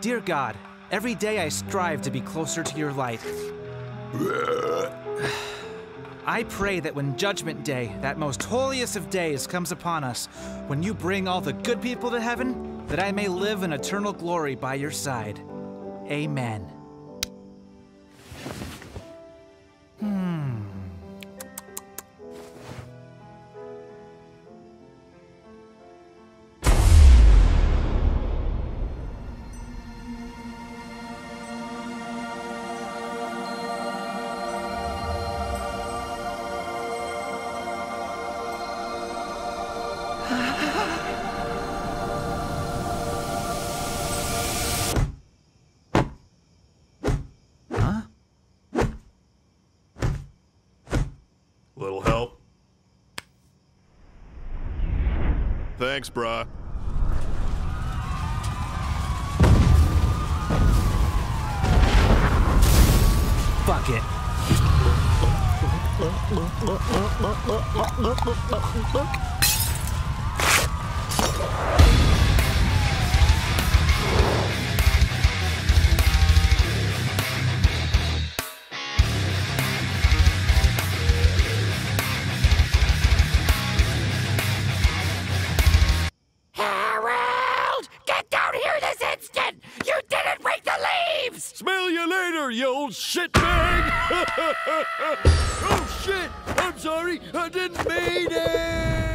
Dear God, every day I strive to be closer to your light. I pray that when Judgment Day, that most holiest of days, comes upon us, when you bring all the good people to heaven, that I may live in eternal glory by your side. Amen. Little help? Thanks, brah. Fuck it. Smell you later, you old shitbag! Oh shit! I'm sorry, I didn't mean it!